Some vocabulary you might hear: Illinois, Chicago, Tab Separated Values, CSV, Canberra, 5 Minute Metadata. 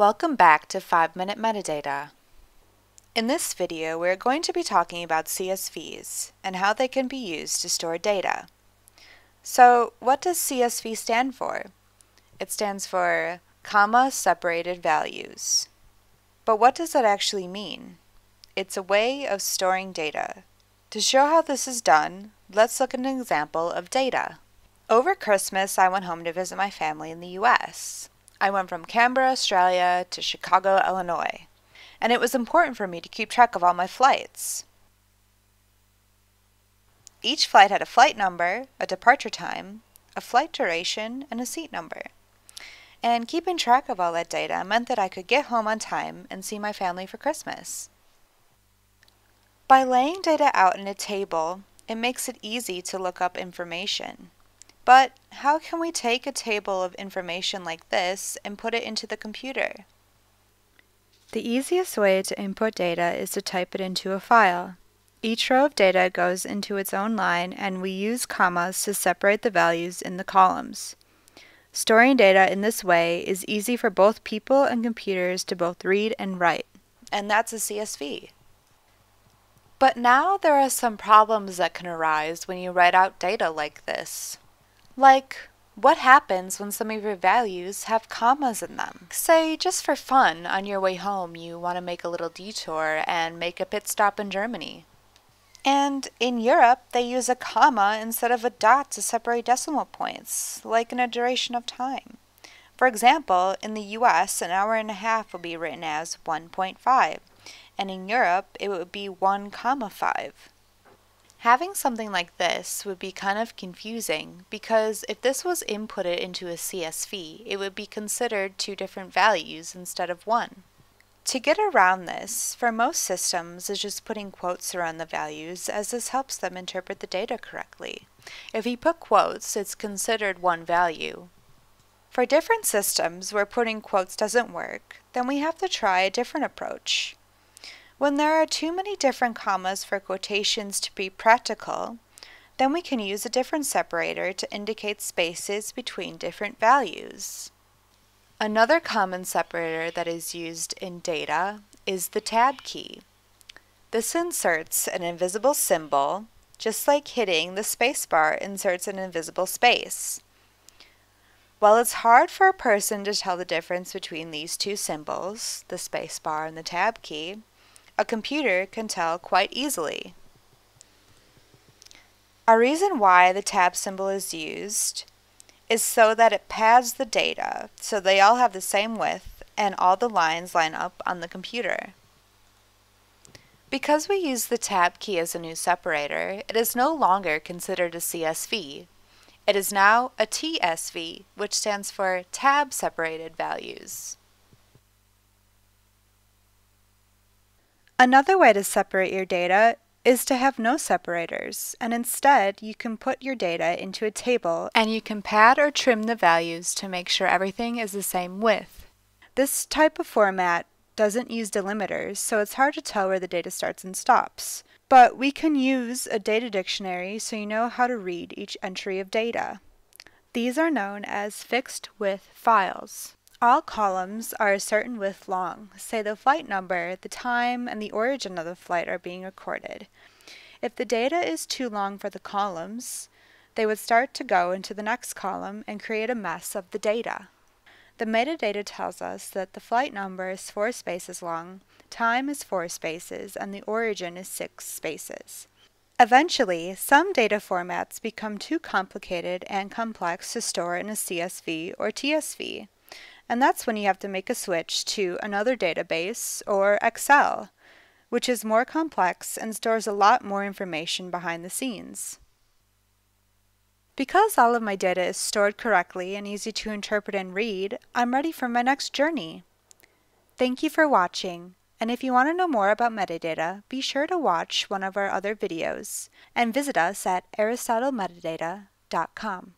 Welcome back to 5-Minute Metadata. In this video, we're going to be talking about CSVs and how they can be used to store data. So, what does CSV stand for? It stands for comma separated values. But what does that actually mean? It's a way of storing data. To show how this is done, let's look at an example of data. Over Christmas, I went home to visit my family in the US. I went from Canberra, Australia to Chicago, Illinois, and it was important for me to keep track of all my flights. Each flight had a flight number, a departure time, a flight duration, and a seat number. And keeping track of all that data meant that I could get home on time and see my family for Christmas. By laying data out in a table, it makes it easy to look up information. But how can we take a table of information like this and put it into the computer? The easiest way to input data is to type it into a file. Each row of data goes into its own line, and we use commas to separate the values in the columns. Storing data in this way is easy for both people and computers to both read and write. And that's a CSV. But now there are some problems that can arise when you write out data like this. Like, what happens when some of your values have commas in them? Say, just for fun, on your way home, you want to make a little detour and make a pit stop in Germany. And in Europe, they use a comma instead of a dot to separate decimal points, like in a duration of time. For example, in the US, an hour and a half would be written as 1.5, and in Europe, it would be 1,5. Having something like this would be kind of confusing because if this was inputted into a CSV, it would be considered two different values instead of one. To get around this, for most systems, is just putting quotes around the values, as this helps them interpret the data correctly. If you put quotes, it's considered one value. For different systems where putting quotes doesn't work, then we have to try a different approach. When there are too many different commas for quotations to be practical, then we can use a different separator to indicate spaces between different values. Another common separator that is used in data is the tab key. This inserts an invisible symbol, just like hitting the spacebar inserts an invisible space. While it's hard for a person to tell the difference between these two symbols, the spacebar and the tab key, a computer can tell quite easily. A reason why the tab symbol is used is so that it pads the data so they all have the same width and all the lines line up on the computer. Because we use the tab key as a new separator, it is no longer considered a CSV. It is now a TSV, which stands for Tab Separated Values. Another way to separate your data is to have no separators, and instead you can put your data into a table and you can pad or trim the values to make sure everything is the same width. This type of format doesn't use delimiters, so it's hard to tell where the data starts and stops. But we can use a data dictionary so you know how to read each entry of data. These are known as Fixed Width Files. All columns are a certain width long. Say the flight number, the time, and the origin of the flight are being recorded. If the data is too long for the columns, they would start to go into the next column and create a mess of the data. The metadata tells us that the flight number is 4 spaces long, time is 4 spaces, and the origin is 6 spaces. Eventually, some data formats become too complicated and complex to store in a CSV or TSV. And that's when you have to make a switch to another database or Excel, which is more complex and stores a lot more information behind the scenes. Because all of my data is stored correctly and easy to interpret and read, I'm ready for my next journey. Thank you for watching, and if you want to know more about metadata, be sure to watch one of our other videos and visit us at aristotle.metadata.com.